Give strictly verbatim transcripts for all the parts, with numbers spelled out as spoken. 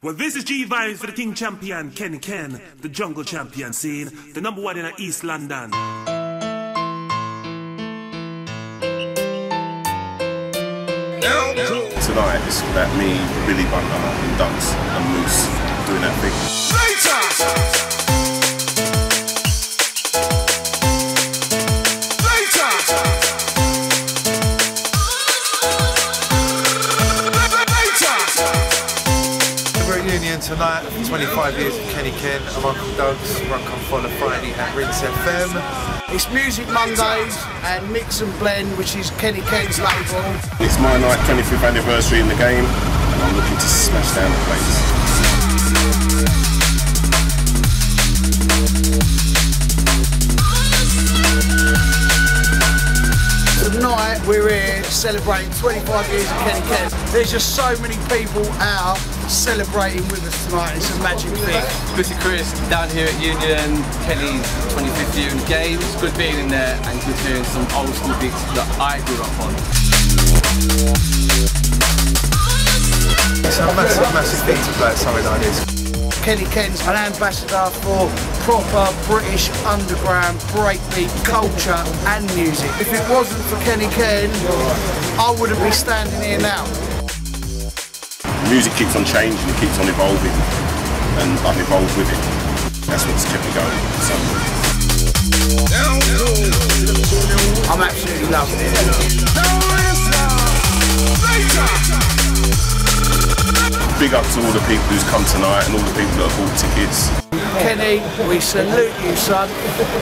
Well, this is G Vibes for the King Champion, Kenny Ken, the Jungle Champion scene, the number one in East London. Tonight it's about me, Billy Bunker, and Ducks and Moose doing that thing. Tonight, twenty-five years of Kenny Ken, I'm Uncle Doug's, Run Come Follow Friday at Rinse F M. It's Music Mondays and Mix and Blend, which is Kenny Ken's label. It's my night, twenty-fifth anniversary in the game, and I'm looking to smash down the place. Tonight, we're here celebrating twenty-five years of Kenny Ken. There's just so many people out celebrating with us tonight. It's a magic thing. This is Chris down here at Union, Kelly's twenty-fifth year in the game. It's good being in there and good hearing some old school beats that I grew up on. It's a massive, massive thing to play at something like this. Kenny Ken's an ambassador for proper British underground breakbeat culture and music. If it wasn't for Kenny Ken, I wouldn't be standing here now. Music keeps on changing, it keeps on evolving, and I'm evolved with it. That's what's kept me going. So. I'm absolutely loving it. Big up to all the people who's come tonight and all the people that have bought tickets. Kenny, we salute you, son.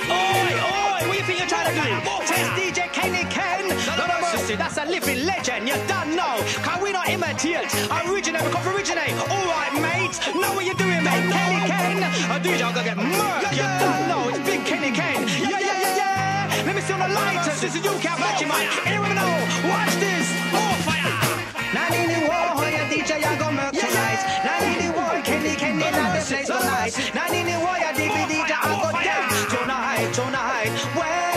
Oi, oi, we think you're trying to go. Mortis D J Kenny Ken. That's a living legend, you don't know. Can we not imitate? Originate, we can't originate. All right, mate, know what you're doing, mate. Kenny Ken, a dude, I'm gonna get murked. You don't know, it's big Kenny Ken. Yeah, yeah, yeah, yeah. Let me see on the lighters. This is you, can't match it, mate. Anyone know? Watch this. More fire. Nine in the war, D J, I got murked tonight. Nine in the war, Kenny Ken, in the place tonight. Nine in the war, your D V D, I got dead tonight, tonight. Well,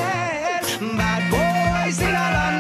bad boys in our land.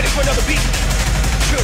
ready for another beat. Sure,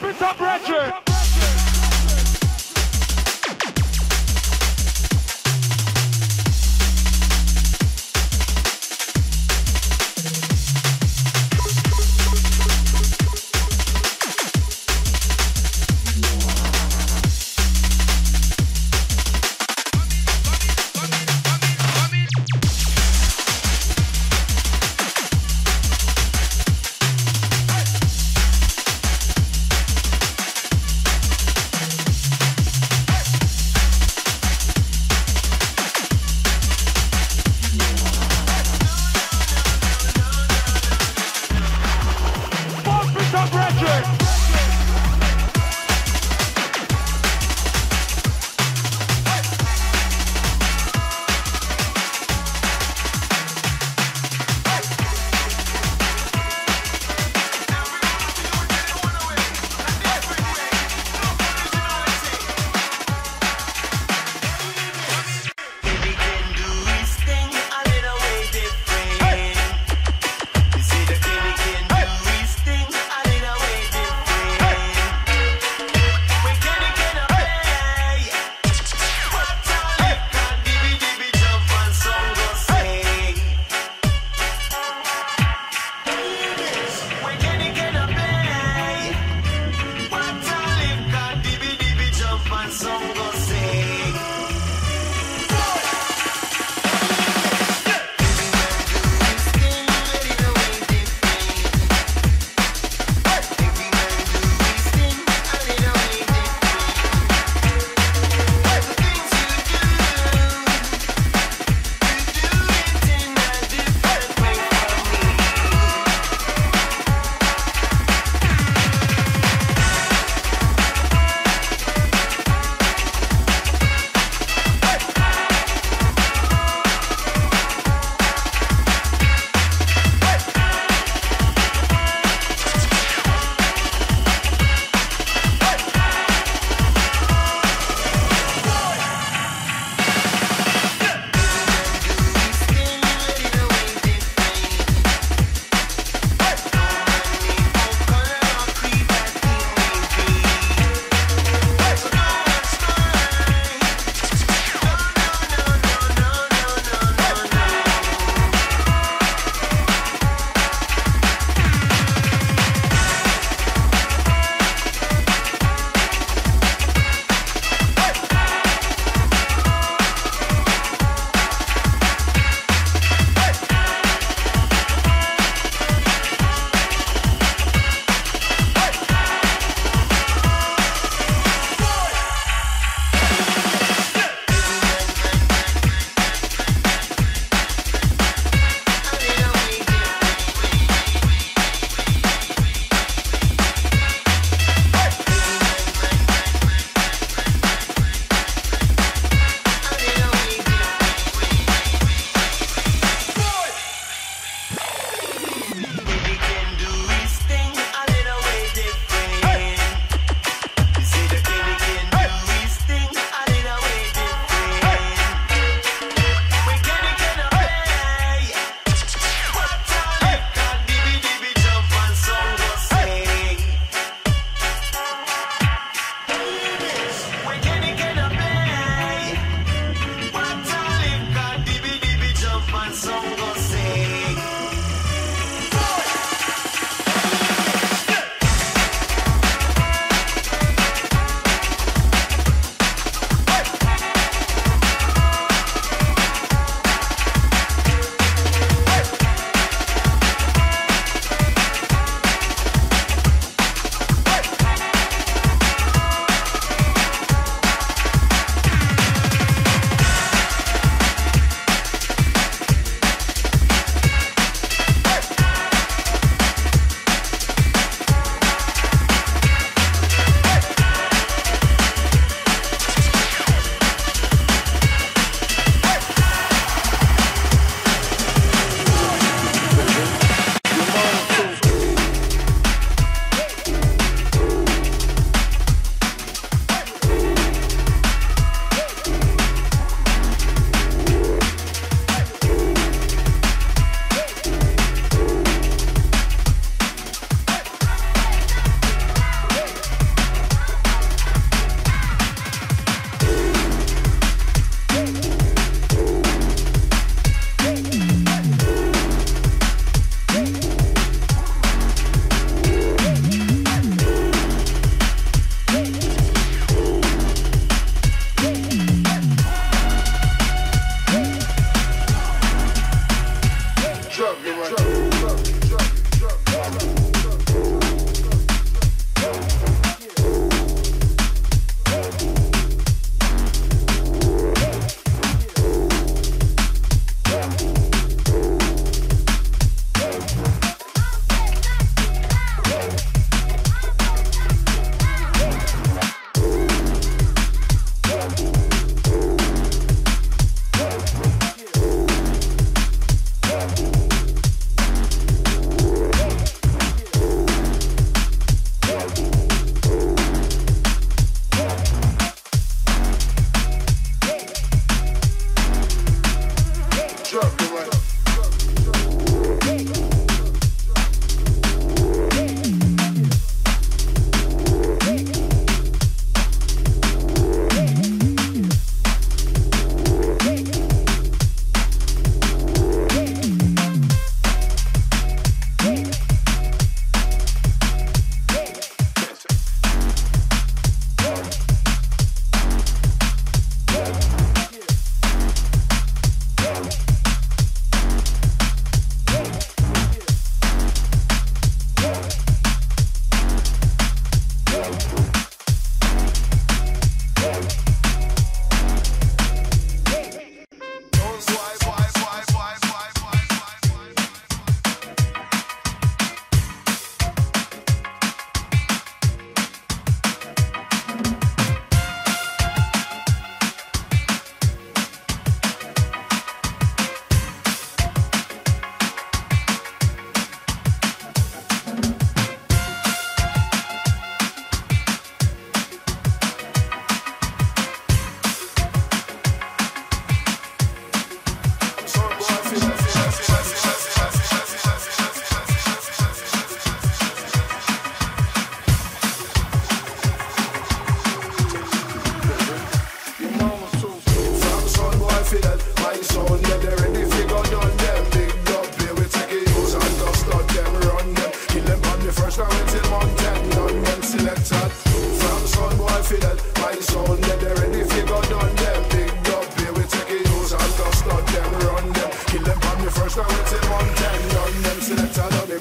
hospital brethren.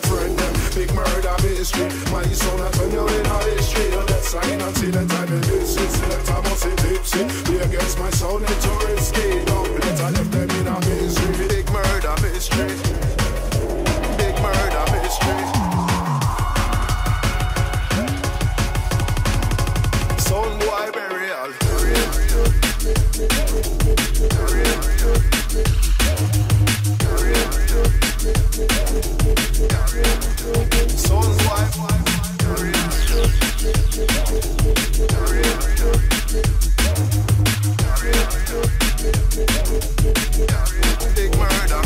boyfriend them. Big murder history. My son, I turn you in a history. And that's I ain't until the time it is. Select I must say tipsy. Be against my sound, it's too risky. Don't let I left them in a history. Big murder history. Big murder history. Son, boy, burial. Soul's wife, wife, career, career, career, big murder.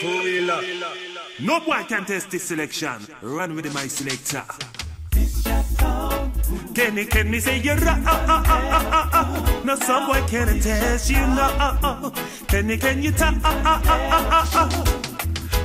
for real. No boy can test this selection. Run with my selector. Kenny Ken, me say you're right. No, some boy can't test you. No, Kenny Ken, you talk.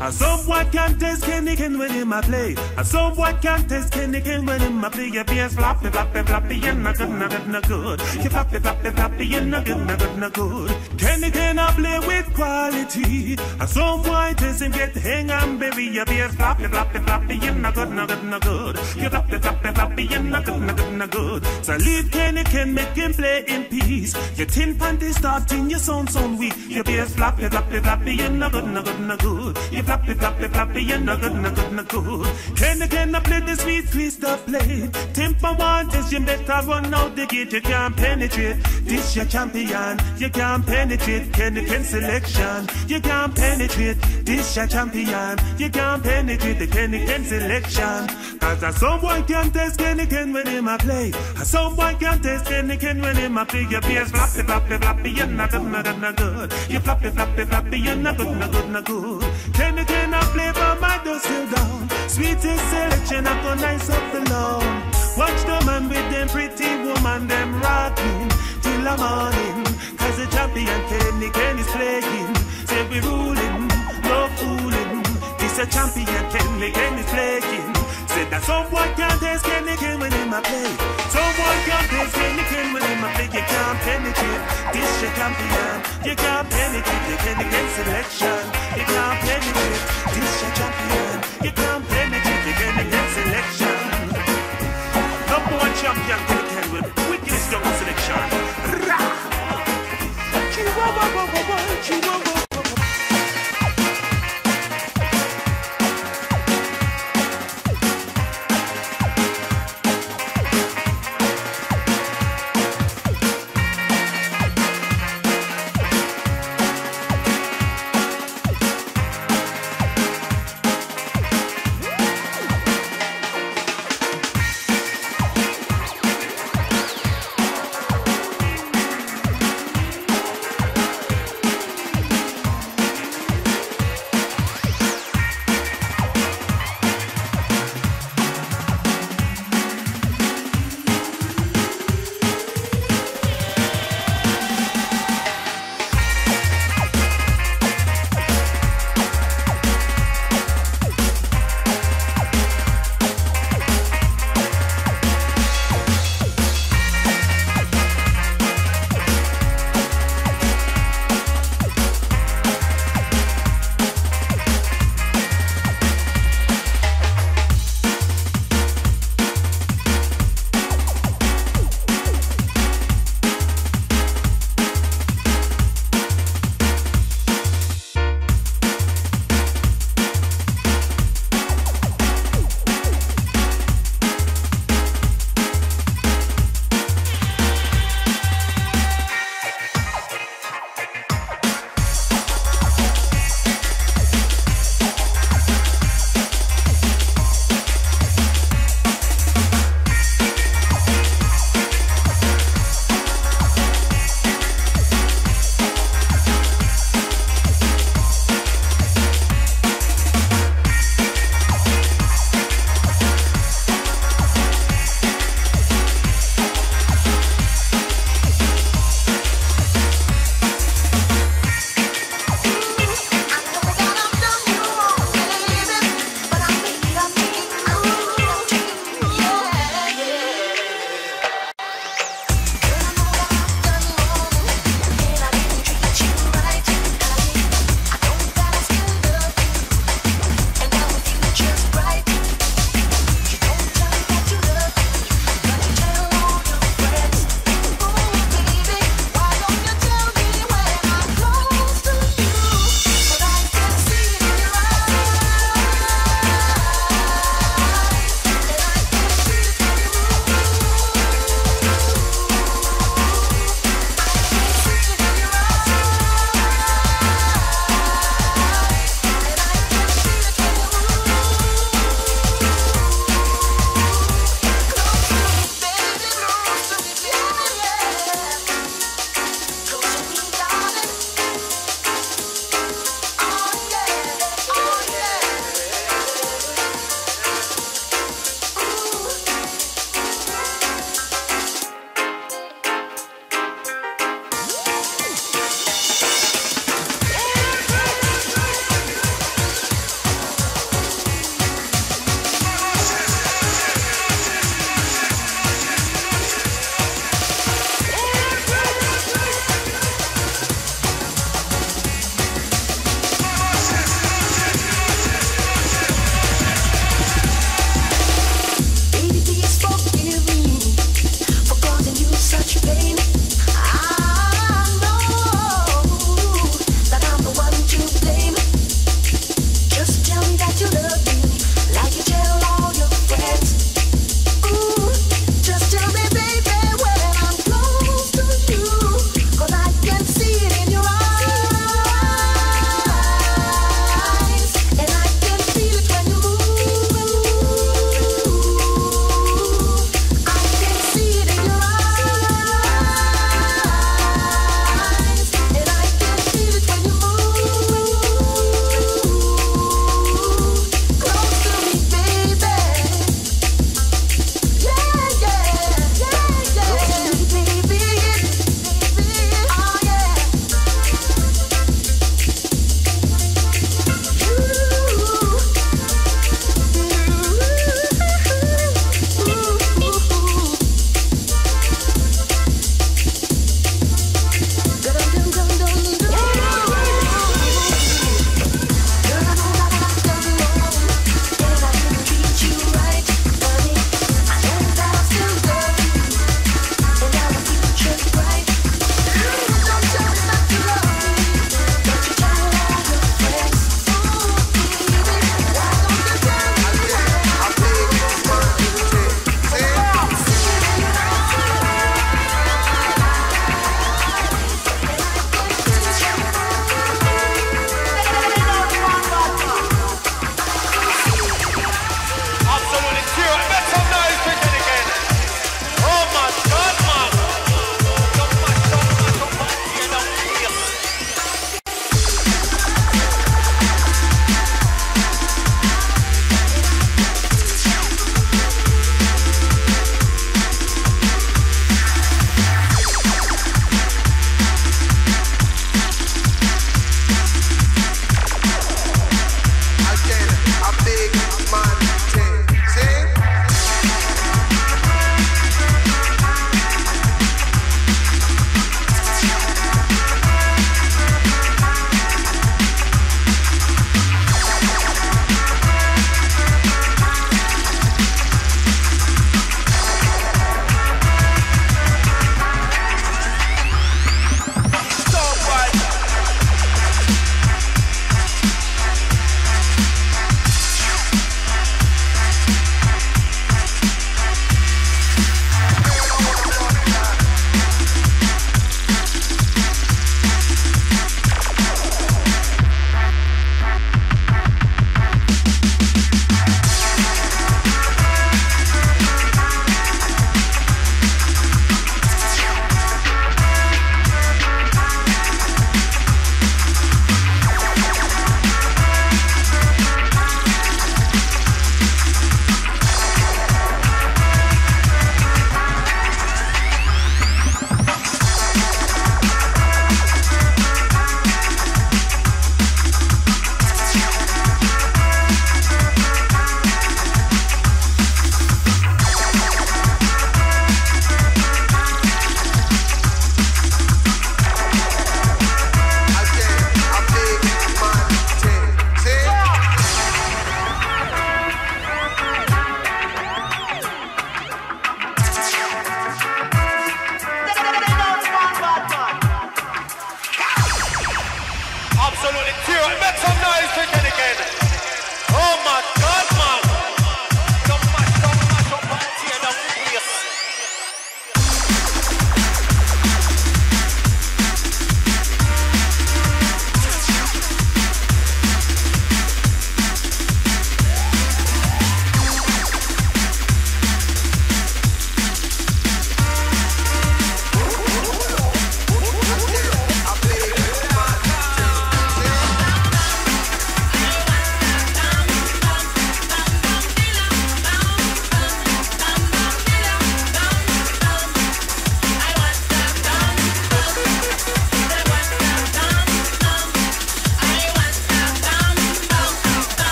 And some boy can't test Kenny Ken when him a play. And some boy can't test Kenny Ken when him a play. Your beers floppy, floppy, floppy, you're not good, not good, not good. You floppy, floppy, floppy, you're not good, not good, not good. Kenny Ken a play with quality. And some boy test him get hang and bury. Your beers floppy, floppy, floppy, you're not good, not good, not good. You floppy, floppy, floppy, you're not good, not good, not good. So leave Kenny Ken, make him play in peace. Your tin panties starting, your sound sound weak. Your beers floppy, floppy, floppy, you're not good, not good, not good. Flappy, flappy, flappy, you're not good, not good, not good. Kenny Ken a play the sweet crystal plate. Tempo one test, you better run out the gate. You can't penetrate. This your champion. You can't penetrate. Kenny Ken selection. You can't penetrate. This your champion. You can't penetrate the Kenny Ken selection. Cause a someone can test Kenny Ken when him a play. A someone can test Kenny Ken when him a play. Your beers flappy, flappy, flappy, you're not good, not good, not good. You flappy, flappy, flappy, you're not good, not good, not good. Kenny Kenny Ken I play for my dust still down. Sweetest selection, I go nice up the lawn. Watch the man with them pretty woman, them rocking till the morning. Cause the champion Kenny Ken is playing. Say we ruling, no fooling. This a champion Kenny Ken is playing. Say that someone can't test Kenny Ken when him a play. Someone can't test Kenny Ken when him a play. You can't penetrate this your champion. You can't penetrate the Kenny Ken selection. You can't penetrate this your champion. You can't penetrate the Kenny Ken selection. Number one champion Kenny Ken with the wickedest young selection. Chihuahua, Chihuahua, Chihuahua.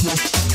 I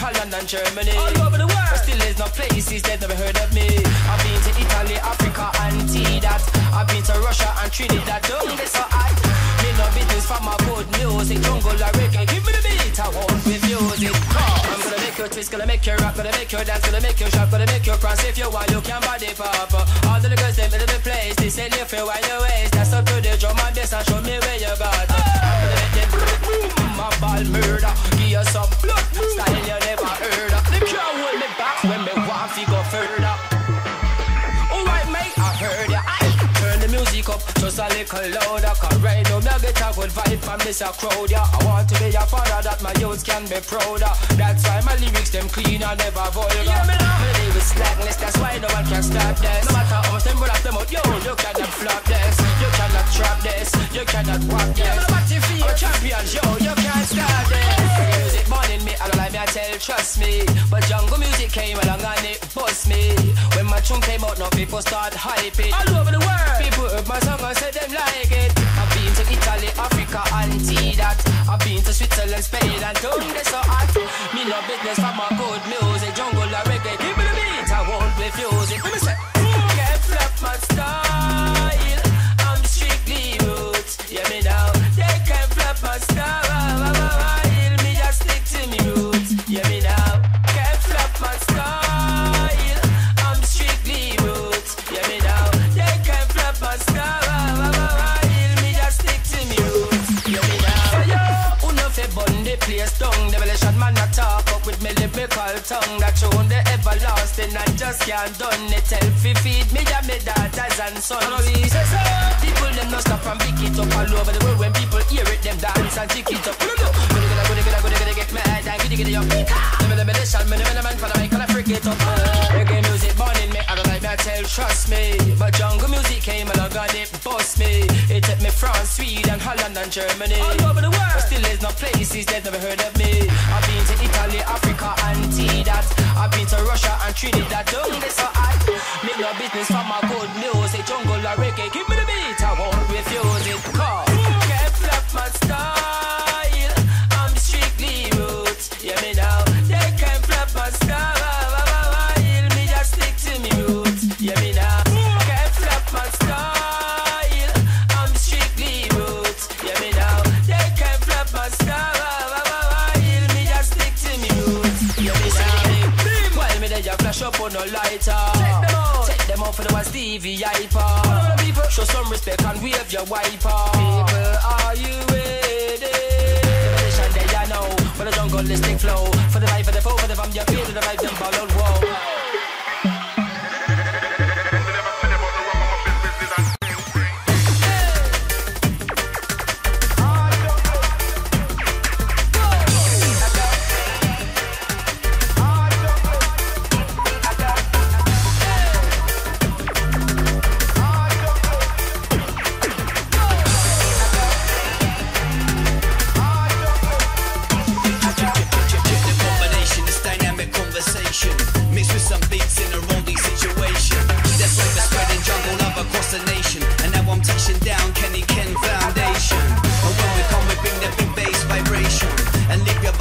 Holland and Germany. All over the world. But still there's no places they've never heard of me. I've been to Italy, Africa and T-dat. I've been to Russia and Trinidad. Don't get so high. Me no business for my good music. Jungle or reggae, give me the beat. I want with music. Oh, I'm gonna make you twist, gonna make you rap, gonna make you dance, gonna make you shout, gonna make you cross. If you want, you can body pop. All the girls in the place, they say they feel wide waist. That's up to the drum and bass and show me where you got. I'm gonna make it boom, my ball murder. Give you some blood, style you never heard of. They can't hold me back when me want to go further. Alright mate, I heard ya. Turn the music up just a little louder. Cause right now me get a good vibe from this a crowd ya. I want to be a father that my youth can be prouder. That's why my lyrics them clean and never vulgar. Yeah, me now me live with slackness, that's why no one can stop this. No matter how much them brothers them out, yo, you cannot flop this. You cannot trap this, you cannot walk this. Yeah, but if you're champions, yo, you can't stop this. Music burning me, I don't like me, I tell, trust me. But jungle music came along and it bust me. When my tune came out, now people start hyping. All over the world. People heard my song and said them like it. I've been to Italy, Africa and T-dat. I've been to Switzerland, Spain and don't get so hot. Me no business for my good music. Jungle or reggae, give me the beat, I won't refuse it. Let me say, get flop my style. I'm strictly roots, yeah me now. They can flop my style. Me just stick to me roots, yeah me now. Can flop my style. I'm strictly roots, yeah me now. Place tongue, demolition man a talk up with me lyrical tongue. That tune the everlasting and just can't done it. Tell fi feed me and me daughters and sons. People them no stop and pick it up all over the world. When people hear it, them dance and kick it up. Get mad and giddy giddy up. Demolition man, man for the mic and I freak it up. Reggae music born in me, I don't like me, I tell, trust me. But jungle music came along and it bust me. It took me France, Sweden, Holland and Germany. All over the world. But still there's no places that never heard of me. I've been to Italy, Africa and T-dat. I've been to Russia and Trinidad. Don't get so hot. Make no business for my good music. Jungle or reggae, give me the beat, I won't refuse it. Cause can't flop my style. I'm strictly roots, yeah me now. They can't flop my style. Me just stick to me roots, yeah me now. Can't flop my style. I'm strictly roots, yeah me now. They can't flop my style. Flash up on no lighter. Take them out. Take them out for the one Stevie Hyper. Show some respect and wave your wiper. People, are you ready? They are now for the jungle listing flow. For the life of the foe, for the fam, you feel the vibe, them follow. Whoa. Foundation, and when we come, we bring the big bass vibration, and leave your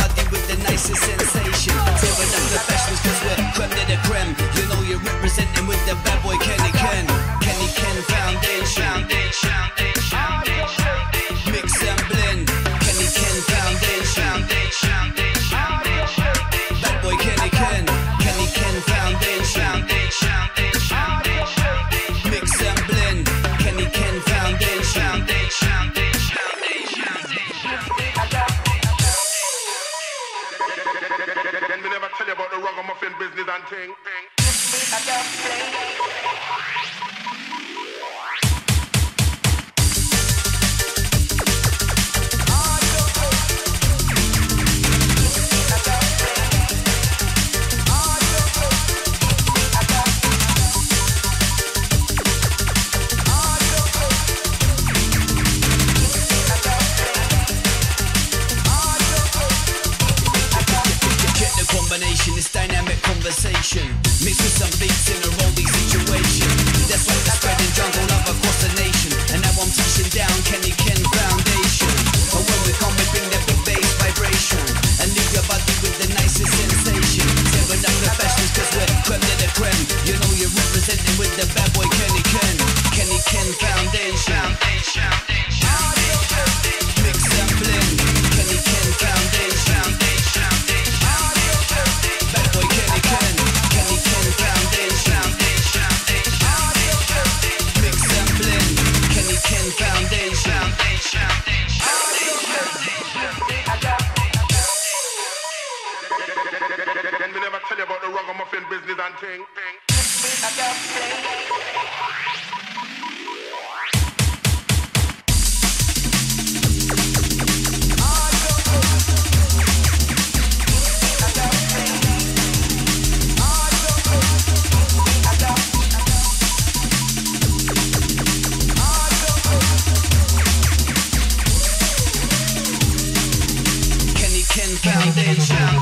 body with the nicest sensation. the ragamuffin business and ting, ting. Kenny Ken foundation.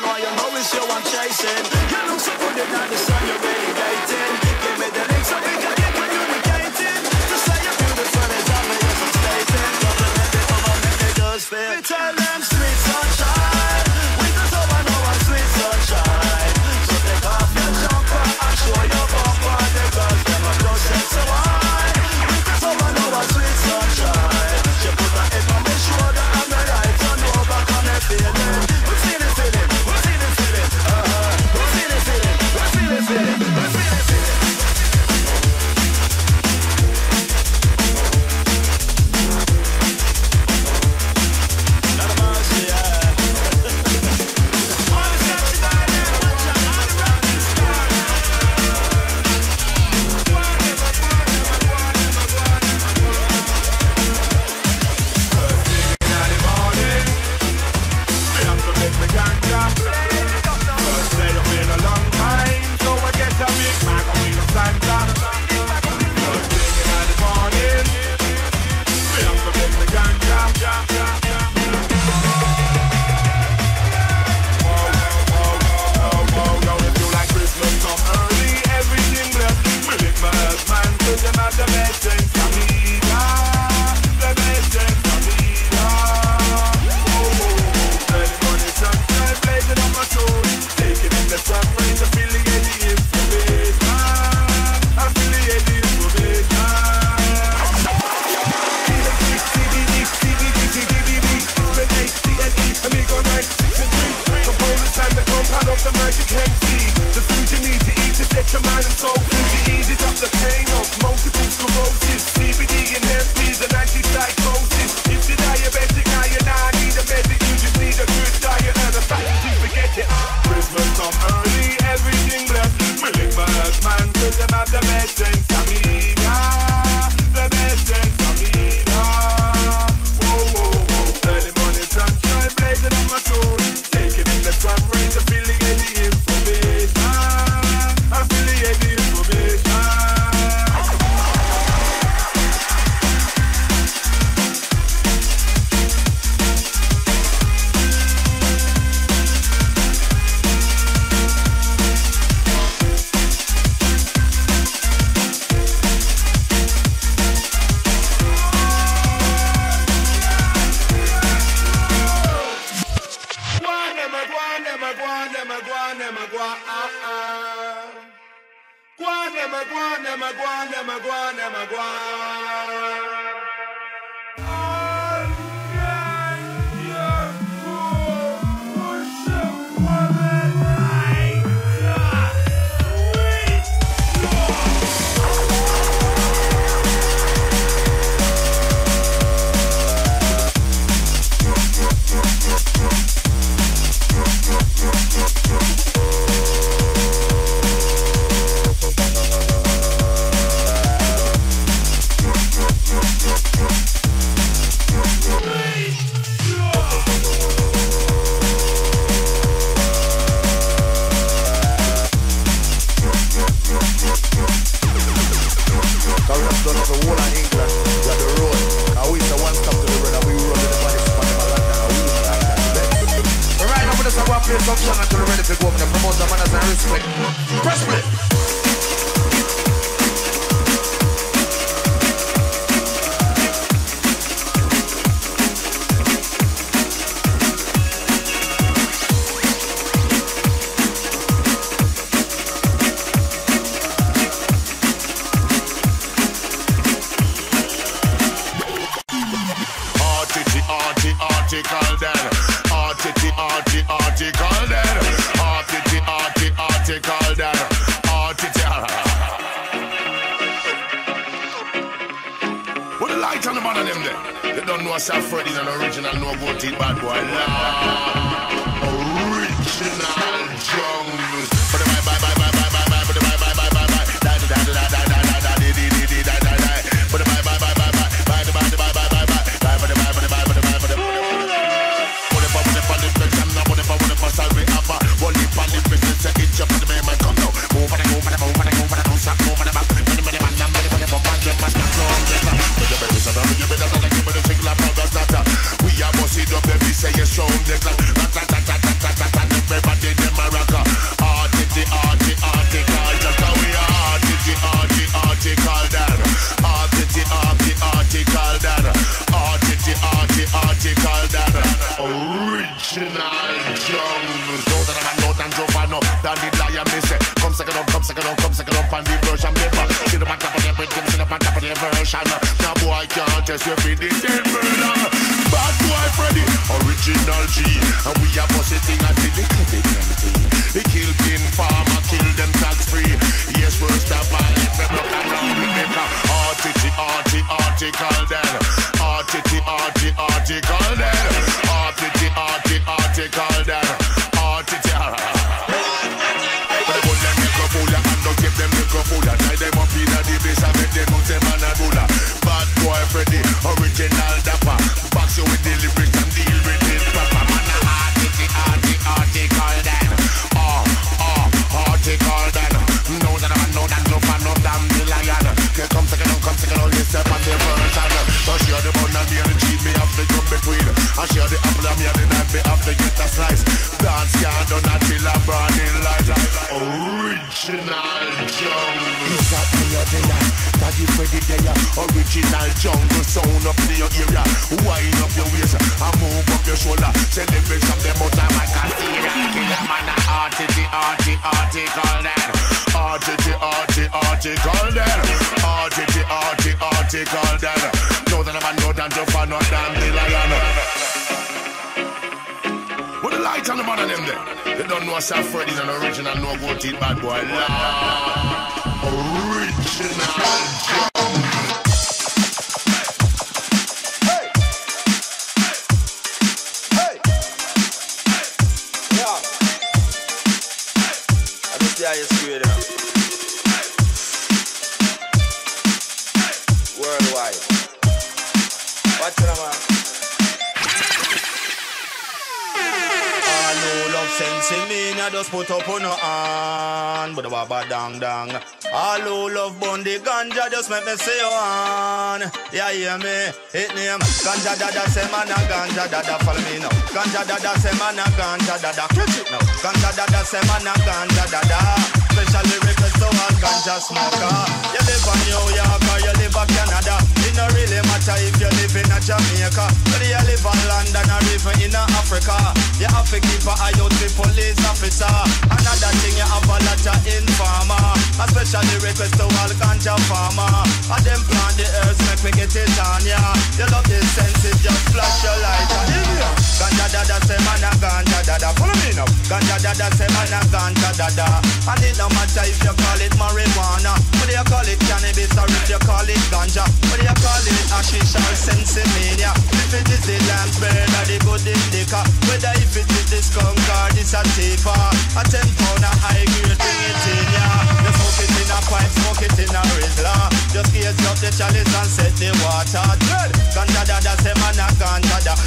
man, why you know it's you I'm chasing. You look so good in the sun, you're really dating. Give me the link so we can keep communicating. To say you're beautiful is obvious, I'm stating. Don't let me come on, make me just feel. Me tell them sweet sunshine. With the soul I know I'm sweet sunshine. So take off your jumper and show your bumper. The girls never close and so I. With the soul I know I'm sweet sunshine. She put her head on my shoulder and her eyes on over, come and feel it. We are bossing up every say you show them. suck it up, come suck it up, come suck it up and the version paper. Sit up on top of the print, sit up on top of the version. Now boy can't test you for the dead murder. Bad boy Freddy, original G, and we are busting at the dignity. He killed in farmer, killed them tax free. Yes, first of all, let me look at all the paper. Article, article, article then. Article, article, article then. Article, article, article then. Article. Tie them up in a device and make them out them and a ruler. Bad boy Freddy, original dapper. Box you with the lyrics and deal with it proper. Man a article, article, article then. Oh, oh, article then. No that I know that no fan of damn the lion. Come second on, come second on, let's step on the version. So share the bun and me and the cheese, me have to jump between. I share the apple and me and the knife, me have to get a slice. Dance can't do not till I burn in light. Original jungle. It's at me or there, daddy Freddy there. Original jungle sound up to your area. Wind up your waist and move up your shoulder. Celebrate some them out of my casino. Kill a man a arty, arty, arty, call that. Arty, arty, arty, call that. Arty, arty, arty, call that. No that I'm no damn jump and no damn the lion. With the light on the man of them there. They don't know South Freddy's an original, no gold teeth bad boy. La original. Just put up on her hand, but the waba dang dang. All who love Bundy ganja just make me say your hand. Yeah, hear me, hit name. Ganja dada say man a ganja dada follow me now. Ganja dada say man a ganja dada catch it now. Ganja dada say man a ganja dada. Specially request to all ganja smoker. You live in New York or you live in Canada, it no really matter if you live in a Jamaica. Whether you live in London or even in Africa, you have to keep an eye out for police officer. Another thing, you have a lot of informer. A specially request to all ganja farmer. And them plant the earth, make me get it on ya. You love this sense, it just flash your light on ya. Ganja dada say man a ganja dada, follow me now. Ganja dada say man a ganja dada. And it no matter if you call it marijuana, whether you call it cannabis or if you call it ganja, whether you call it hashish or sensimania. If it is the lamb's bird or the golden liquor, whether if it is the skunk or the sativa, a ten pound a high grade thing it in ya. You smoke it in a pipe, smoke it in a rizzler. Just gaze up the chalice and set the water dread. Ganja dada say man a ganja dada.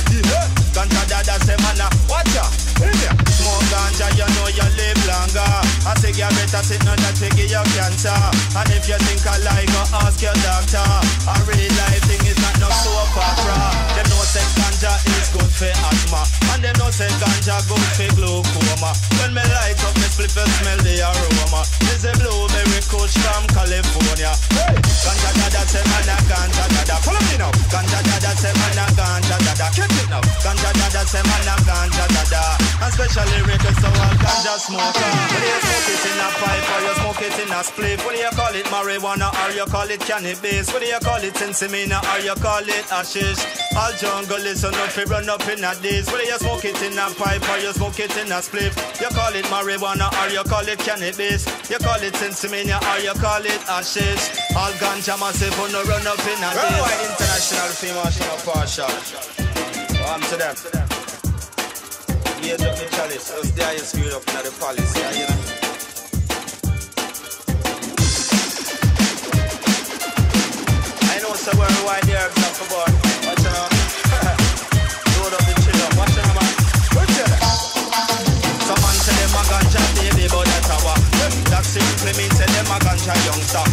Ganja dada say man a watch ya. Smoke ganja, you know you live longer. I say you better sit down and take your cancer. And if you think I lie, go ask your doctor. A real life thing is not no soap opera. Them know say ganja is good for asthma, and them know say ganja good for glaucoma. When me light up, me spliff and smell the aroma. It's a blueberry coach from California. Hey, ganja dada say man a ganja dada, follow me now. Ganja dada say man a ganja dada, catch it now. Ganja dada say man a ganja dada. And specially request to all ganja smoker. In a pipe or you smoke it in a spliff, whether you call it marijuana or you call it cannabis, whether you call it sensimina or you call it hashish, all jungle is enough to run up in a dish. Whether you smoke it in a pipe or you smoke it in a spliff, you call it marijuana or you call it cannabis, you call it sensimina or you call it hashish, all ganja massive on the run up in a dish. International female partial. One to them. Yeah, drop the chalice. It's the highest view up in the palace. Yeah, you know. So we're right there, I'm not about watch out. Load up the trigger, watch out, man. Watch out. Some man say them a ganja baby, but that's a what. That simply means say them a ganja youngster.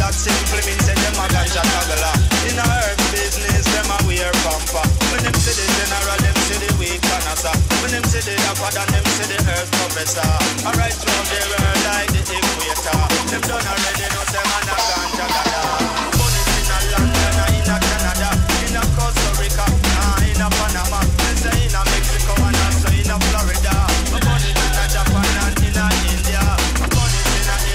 That simply means say them a ganja toggler. In a earth business, them a wear pamper. When them see the general, them see the weak canasa. When them see the dapper, then them see the earth professor. I right round the world like the equator. Them done already, know them a ganja toggler. Florida, I'm born in Japan and in India, I'm born in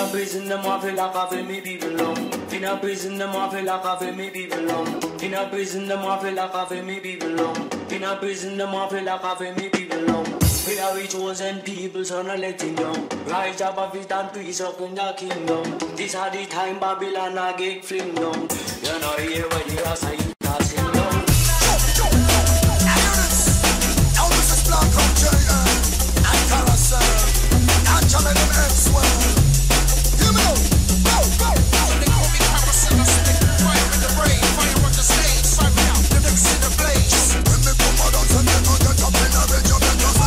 a prison, them I feel like I feel me people long. In a prison, them I feel like I feel me people long. In a prison, them I feel like I feel me people long. In a prison, them I feel like I feel me people long. We are we chosen people, so not letting down. Rise up of it and peace up in the kingdom. This are the time Babylon I get fling down. You know here when you are saying that sing down. Now this is black culture and carousel and challenge them elsewhere. You know, go, go, go. They call me carousel, I stick fire in the rain, fire on the stage, fire out, lyrics in the blaze. When they come out on Sunday, no get up in the ridge of the desert.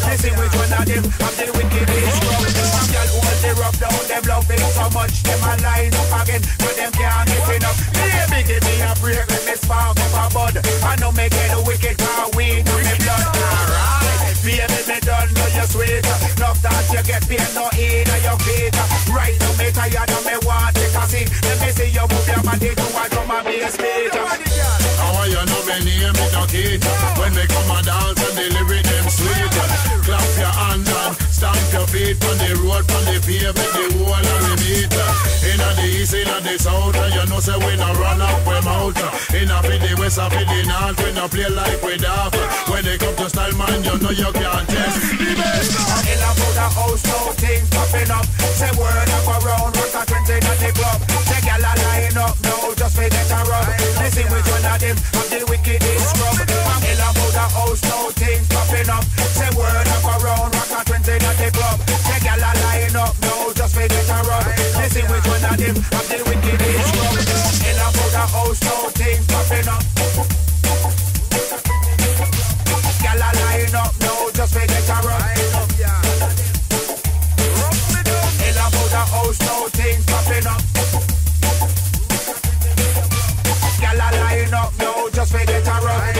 Listen, which one of them and the wicked is strong. Some girl who was the rough down, them loving so much, them a line up again, but them can't get enough. Baby, give me a break, let me spark up a bud. I know me get the wicked car, we do me blood. Alright, baby, me done, know you're sweet. Enough that you get paid, no aid on your feet. Right now, me tired, and me want to take a seat. Let me see you move your body to a drum and bass beat. How are you know me name, me don't hate. When me come and dance and deliver them sweet. Clap your hands and stamp your feet. On the road, on the pavement, the whole and we meet. In the east, in the south, and you know say we no run up, we mouth. In the west, up in the north, we no play like we daft. When they come to style, man, you know you can't test the best. I'm in a motor house, no things popping up. Say word up around, what's a twenty in the club. Say y'all are lying up, no, just for that a rub. Listen which one of them, I'm the wickedest scrub. I'm in a motor house, no things popping up. Say word up around, what's a twenty in the club. Say y'all are lying up, no, just for that a rub. Listen which one of them, I'm the wickedest scrub. In a motor house, no things popping up. Y'all are lying up, no, just for that a rub. No things popping up. Y'all are lying up, no, just for get a run.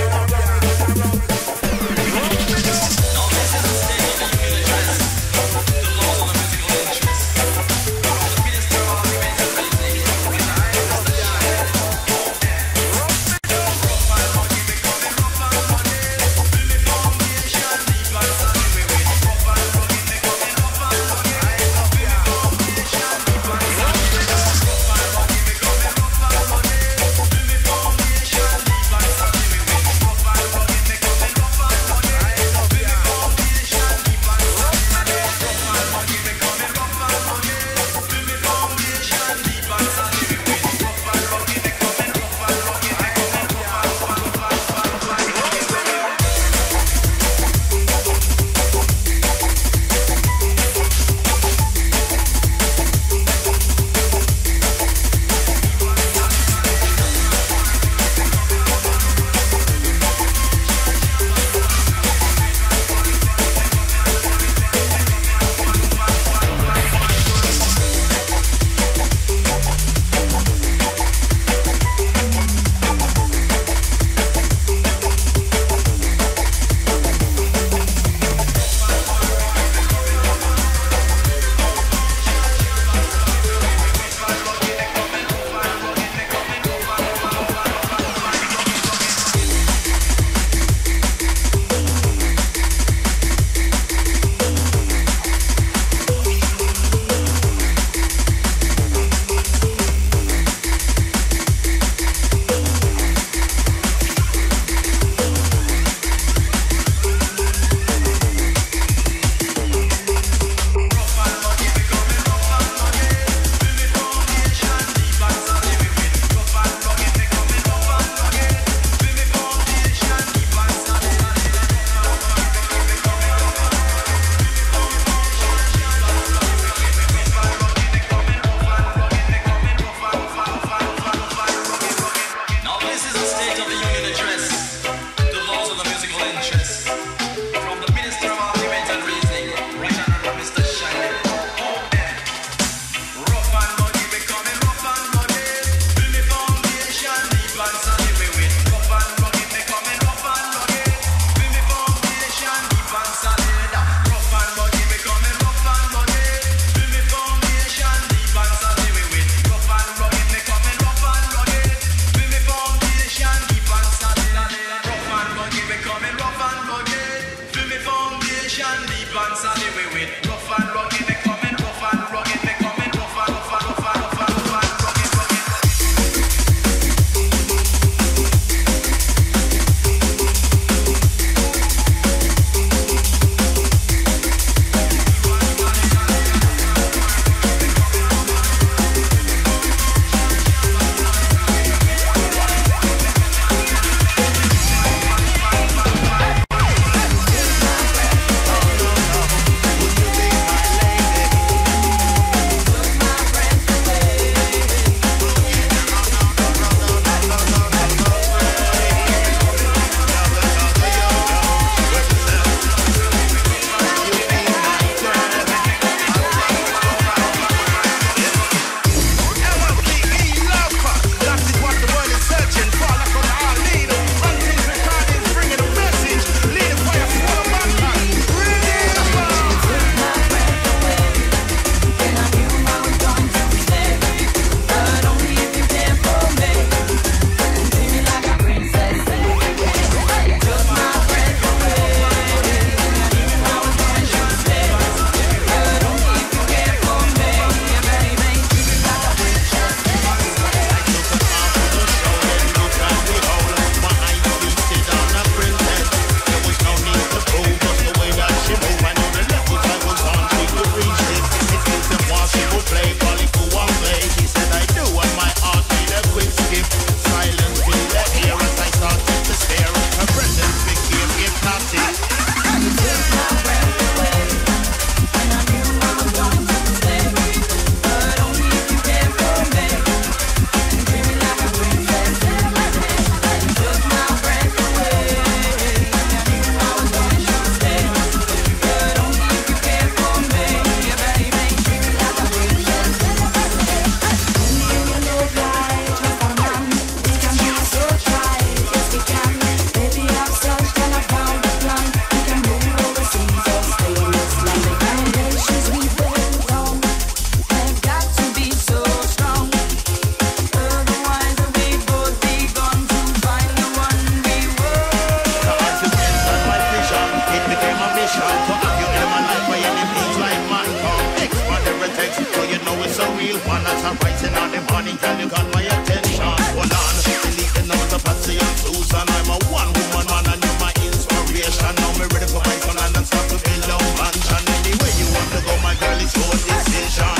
a vice in all the body, girl, you got my attention. Hold on, leaking out the Patsy and Susan. I'm a one woman man and you're my inspiration. Now me ready for my fun and start to build a mansion. Anyway you want to go, my girl, it's your decision.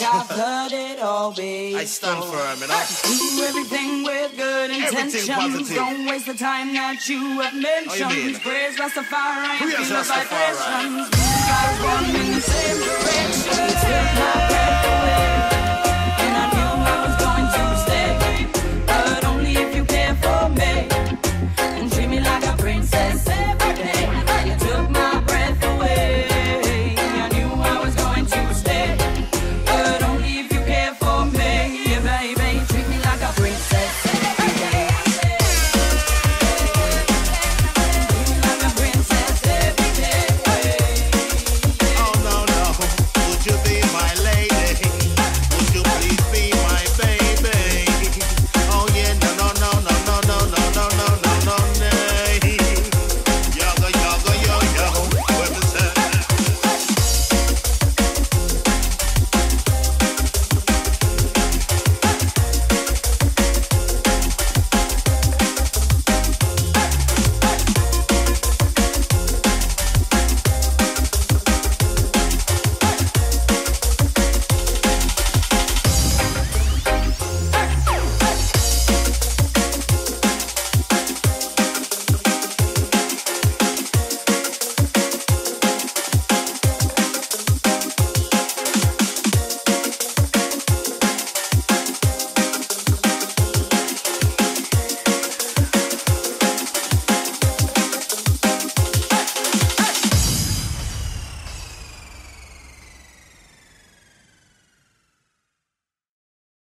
I've heard it all, babe. I stand firm, and I do everything with good intentions. Don't waste the time that you have mentioned. Praise Rastafari, feel the vibrations.